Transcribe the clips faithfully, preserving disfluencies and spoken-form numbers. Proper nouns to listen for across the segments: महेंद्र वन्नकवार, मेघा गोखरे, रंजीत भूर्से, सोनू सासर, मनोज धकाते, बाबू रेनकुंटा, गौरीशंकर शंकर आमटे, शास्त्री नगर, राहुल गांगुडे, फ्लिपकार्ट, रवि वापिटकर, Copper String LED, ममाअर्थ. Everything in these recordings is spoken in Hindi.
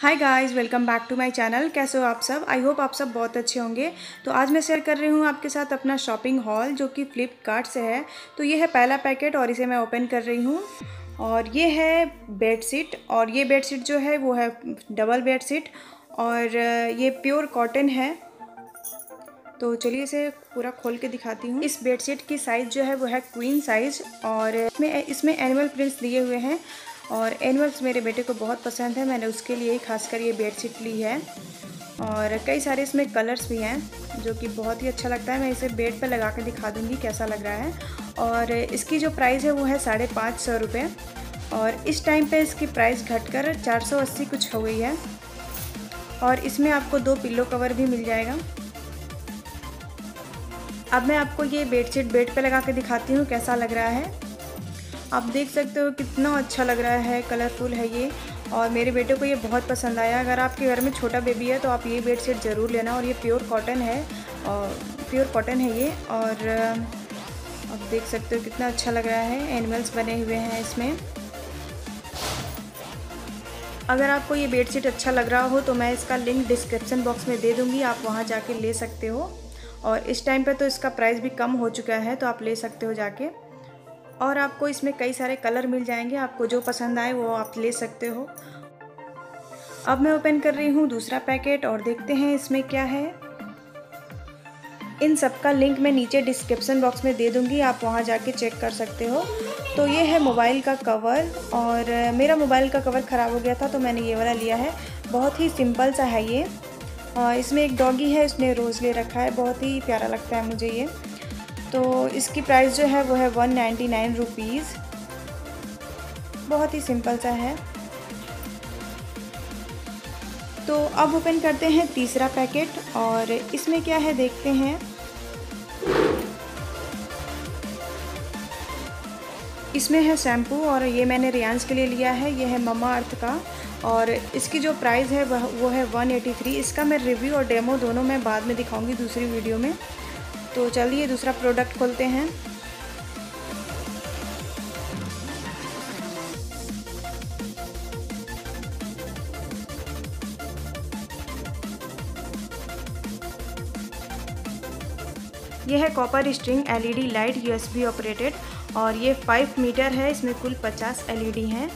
Hi guys, welcome back to my channel. कैसे हो आप सब? आई होप आप सब बहुत अच्छे होंगे। तो आज मैं शेयर कर रही हूँ आपके साथ अपना शॉपिंग हॉल जो कि फ्लिपकार्ट से है। तो ये है पहला पैकेट और इसे मैं ओपन कर रही हूँ। और ये है बेडशीट, और ये बेडशीट जो है वो है डबल बेडशीट और ये प्योर कॉटन है। तो चलिए इसे पूरा खोल के दिखाती हूँ। इस बेडशीट की साइज़ जो है वो है क्वीन साइज़ और इसमें इसमें एनिमल प्रिंट्स लिए हुए हैं और एनिमल्स मेरे बेटे को बहुत पसंद है। मैंने उसके लिए ही खासकर ये बेडशीट ली है और कई सारे इसमें कलर्स भी हैं जो कि बहुत ही अच्छा लगता है। मैं इसे बेड पर लगा कर दिखा दूँगी कैसा लग रहा है। और इसकी जो प्राइस है वो है साढ़े पाँच सौ रुपये और इस टाइम पे इसकी प्राइस घटकर चार सौ अस्सी कुछ हो गई है। और इसमें आपको दो पिल्लो कवर भी मिल जाएगा। अब मैं आपको ये बेडशीट बेड पर लगा के दिखाती हूँ कैसा लग रहा है। आप देख सकते हो कितना अच्छा लग रहा है, कलरफुल है ये और मेरे बेटे को ये बहुत पसंद आया। अगर आपके घर में छोटा बेबी है तो आप ये बेडशीट ज़रूर लेना। और ये प्योर कॉटन है और प्योर कॉटन है ये। और आप देख सकते हो कितना अच्छा लग रहा है, एनिमल्स बने हुए हैं इसमें। अगर आपको ये बेडशीट अच्छा लग रहा हो तो मैं इसका लिंक डिस्क्रिप्शन बॉक्स में दे दूँगी, आप वहाँ जाके ले सकते हो। और इस टाइम पर तो इसका प्राइस भी कम हो चुका है, तो आप ले सकते हो जाके। और आपको इसमें कई सारे कलर मिल जाएंगे, आपको जो पसंद आए वो आप ले सकते हो। अब मैं ओपन कर रही हूँ दूसरा पैकेट और देखते हैं इसमें क्या है। इन सब का लिंक मैं नीचे डिस्क्रिप्शन बॉक्स में दे दूँगी, आप वहाँ जाके चेक कर सकते हो। तो ये है मोबाइल का कवर और मेरा मोबाइल का कवर ख़राब हो गया था तो मैंने ये वाला लिया है। बहुत ही सिंपल सा है ये और इसमें एक डॉगी है, उसने रोज़ ले रखा है, बहुत ही प्यारा लगता है मुझे ये। तो इसकी प्राइस जो है वो है वन नाइन्टी नाइन रुपीज़। बहुत ही सिंपल सा है। तो अब ओपन करते हैं तीसरा पैकेट और इसमें क्या है देखते हैं। इसमें है शैम्पू और ये मैंने रियांस के लिए लिया है। ये है ममाअर्थ का और इसकी जो प्राइस है वह वो है वन एटी थ्री। इसका मैं रिव्यू और डेमो दोनों मैं बाद में दिखाऊंगी दूसरी वीडियो में। तो चलिए दूसरा प्रोडक्ट खोलते हैं। यह है copper string LED light USB operated और ये फाइव मीटर है। इसमें कुल पचास एलईडी हैं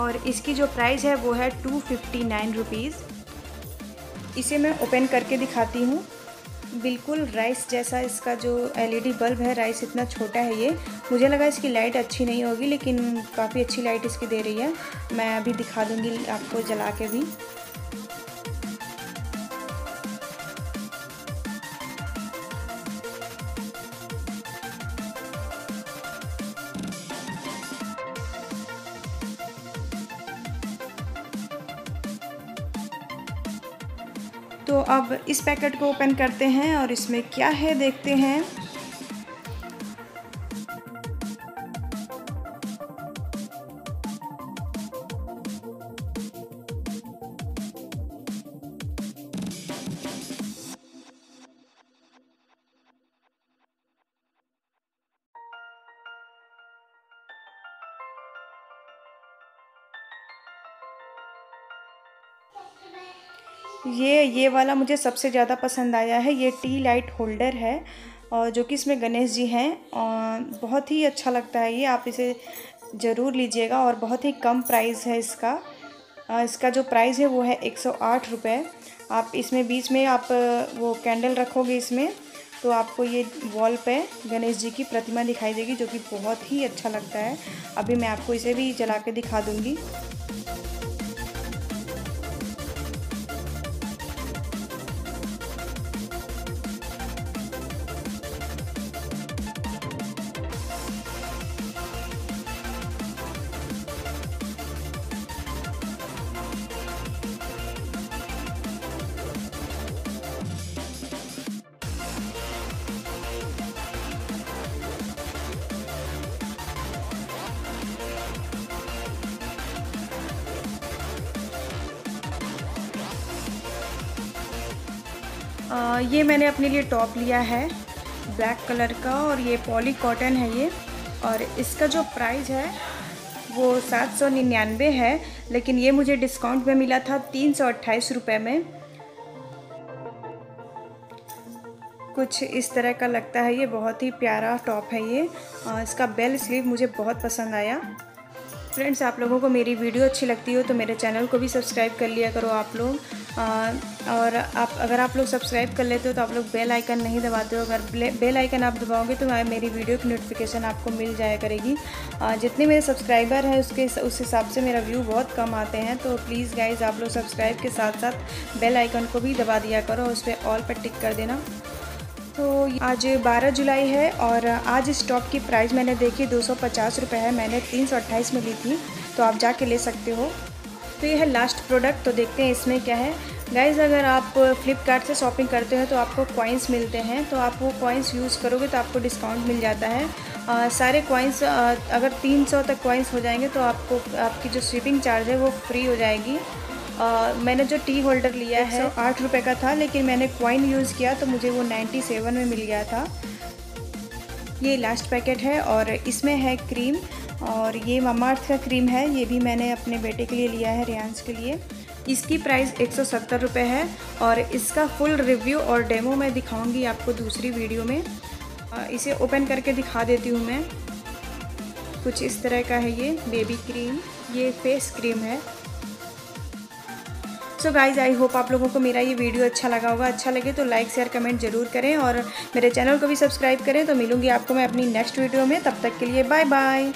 और इसकी जो प्राइस है वो है टू फिफ्टी नाइन रुपीज़। इसे मैं ओपन करके दिखाती हूँ। बिल्कुल राइस जैसा इसका जो एलईडी बल्ब है, राइस इतना छोटा है ये। मुझे लगा इसकी लाइट अच्छी नहीं होगी लेकिन काफ़ी अच्छी लाइट इसकी दे रही है। मैं अभी दिखा दूँगी आपको जला के भी। तो अब इस पैकेट को ओपन करते हैं और इसमें क्या है देखते हैं। ये ये वाला मुझे सबसे ज़्यादा पसंद आया है। ये टी लाइट होल्डर है और जो कि इसमें गणेश जी हैं और बहुत ही अच्छा लगता है ये। आप इसे ज़रूर लीजिएगा और बहुत ही कम प्राइस है इसका। इसका जो प्राइस है वो है एक सौ आठ रुपये। आप इसमें बीच में आप वो कैंडल रखोगे इसमें तो आपको ये वॉल पे गणेश जी की प्रतिमा दिखाई देगी जो कि बहुत ही अच्छा लगता है। अभी मैं आपको इसे भी जला के दिखा दूँगी। आ, ये मैंने अपने लिए टॉप लिया है ब्लैक कलर का और ये पॉली कॉटन है ये। और इसका जो प्राइस है वो सात सौ निन्यानवे है। लेकिन ये मुझे डिस्काउंट में मिला था तीन सौ अट्ठाईस रुपये में। कुछ इस तरह का लगता है, ये बहुत ही प्यारा टॉप है ये। इसका बेल स्लीव मुझे बहुत पसंद आया। फ्रेंड्स, आप लोगों को मेरी वीडियो अच्छी लगती हो तो मेरे चैनल को भी सब्सक्राइब कर लिया करो आप लोग। और आप अगर आप लोग सब्सक्राइब कर लेते हो तो आप लोग बेल आइकन नहीं दबाते हो। अगर बेल आइकन आप दबाओगे तो मेरी वीडियो की नोटिफिकेशन आपको मिल जाया करेगी। जितने मेरे सब्सक्राइबर हैं उसके उस हिसाब से मेरा व्यू बहुत कम आते हैं, तो प्लीज़ गाइज़ आप लोग सब्सक्राइब के साथ साथ बेल आइकन को भी दबा दिया करो, उस पर ऑल पर टिक कर देना। तो आज बारह जुलाई है और आज इस टॉप की प्राइस मैंने देखी दो सौ पचास रुपये है, मैंने तीन सौ अट्ठाईस में ली थी, तो आप जाके ले सकते हो। तो ये है लास्ट प्रोडक्ट, तो देखते हैं इसमें क्या है। गाइज़, अगर आप फ्लिपकार्ट से शॉपिंग करते हो तो आपको कॉइन्स मिलते हैं, तो आप वो कॉइन्स यूज़ करोगे तो आपको डिस्काउंट मिल जाता है। आ, सारे कॉइन्स अगर तीन सौ तक कॉइन्स हो जाएंगे तो आपको आपकी जो शिपिंग चार्ज है वो फ्री हो जाएगी। Uh, मैंने जो टी होल्डर लिया है सौ आठ रुपये का था, लेकिन मैंने कॉइन यूज़ किया तो मुझे वो नाइन्टी सेवन में मिल गया था। ये लास्ट पैकेट है और इसमें है क्रीम, और ये मामाअर्थ का क्रीम है। ये भी मैंने अपने बेटे के लिए लिया है, रियांश के लिए। इसकी प्राइस एक सौ सत्तर रुपये है और इसका फुल रिव्यू और डेमो मैं दिखाऊँगी आपको दूसरी वीडियो में। इसे ओपन करके दिखा देती हूँ मैं। कुछ इस तरह का है ये बेबी क्रीम, ये फेस क्रीम है। सो गाइज़, आई होप आप लोगों को मेरा ये वीडियो अच्छा लगा होगा। अच्छा लगे तो लाइक शेयर कमेंट ज़रूर करें और मेरे चैनल को भी सब्सक्राइब करें। तो मिलूंगी आपको मैं अपनी नेक्स्ट वीडियो में, तब तक के लिए बाय बाय।